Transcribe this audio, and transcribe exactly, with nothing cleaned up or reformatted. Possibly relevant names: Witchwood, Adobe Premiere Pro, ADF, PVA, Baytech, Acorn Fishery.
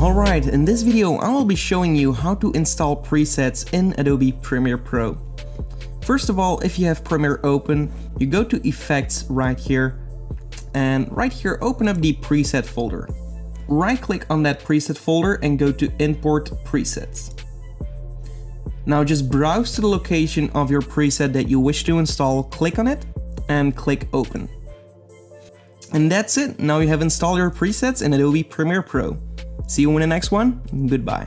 Alright, in this video I will be showing you how to install presets in Adobe Premiere Pro. First of all, if you have Premiere open, you go to Effects right here, and right here open up the preset folder. Right click on that preset folder and go to Import Presets. Now just browse to the location of your preset that you wish to install, click on it and click Open. And that's it, now you have installed your presets in Adobe Premiere Pro. See you in the next one, goodbye.